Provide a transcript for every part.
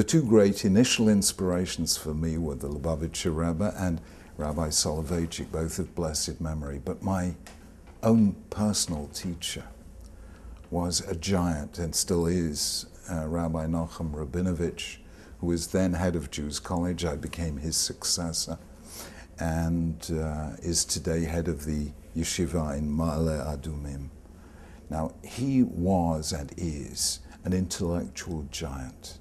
The two great initial inspirations for me were the Lubavitcher Rebbe and Rabbi Soloveitchik, both of blessed memory, but my own personal teacher was a giant, and still is, Rabbi Nachum Rabinovitch, who was then head of Jews College. I became his successor, and is today head of the Yeshiva in Maale Adumim. Now, he was and is an intellectual giant,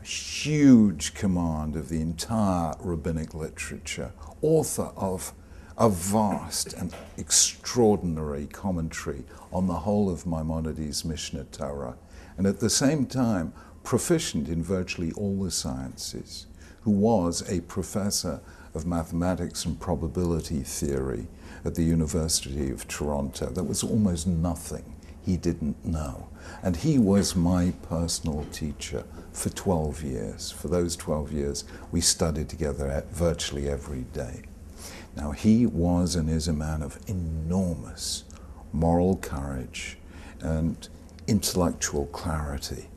a huge command of the entire rabbinic literature, author of a vast and extraordinary commentary on the whole of Maimonides' Mishneh Torah, and at the same time proficient in virtually all the sciences, who was a professor of mathematics and probability theory at the University of Toronto. There was almost nothing he didn't know. And he was my personal teacher for 12 years. For those 12 years, we studied together virtually every day. Now, he was and is a man of enormous moral courage and intellectual clarity.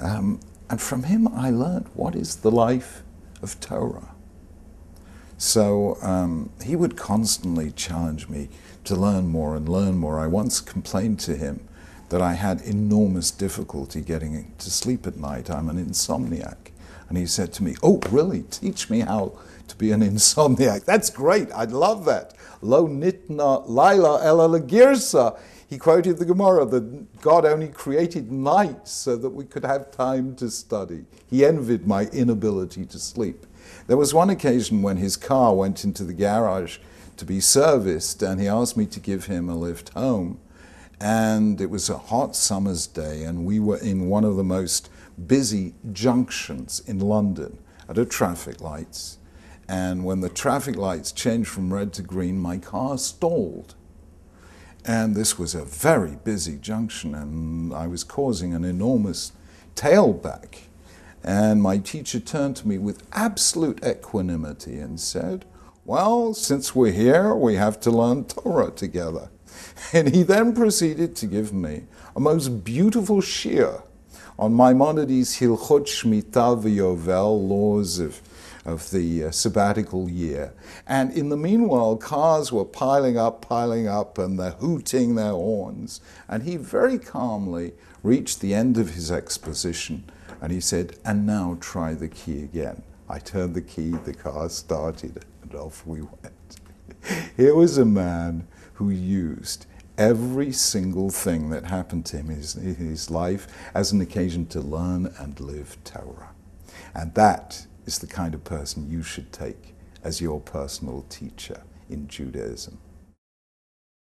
And from him, I learned what is the life of Torah. So he would constantly challenge me to learn more and learn more. I once complained to him that I had enormous difficulty getting to sleep at night. I'm an insomniac. And he said to me, "Oh, really? Teach me how to be an insomniac. That's great. I'd love that. Lo nitna lila elalagirsa." He quoted the Gemara that God only created night so that we could have time to study. He envied my inability to sleep. There was one occasion when his car went into the garage to be serviced, and he asked me to give him a lift home. And it was a hot summer's day, and we were in one of the most busy junctions in London at a traffic lights. And when the traffic lights changed from red to green, my car stalled. And this was a very busy junction, and I was causing an enormous tailback. And my teacher turned to me with absolute equanimity and said, "Well, since we're here, we have to learn Torah together." And he then proceeded to give me a most beautiful shiur on Maimonides' Hilchot Shemitah V'yovel, laws of the sabbatical year. And in the meanwhile, cars were piling up, and they're hooting their horns. And he very calmly reached the end of his exposition, and he said, "And now try the key again." I turned the key, the car started, and off we went. Here was a man who used every single thing that happened to him in his life as an occasion to learn and live Torah. And that is the kind of person you should take as your personal teacher in Judaism.